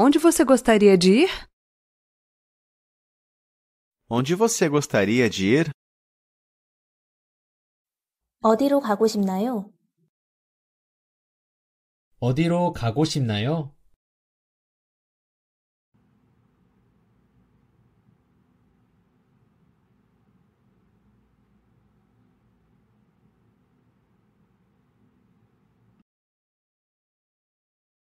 Onde você gostaria de ir? Onde você gostaria de ir? 어디로 가고 싶나요? 어디로 가고 싶나요?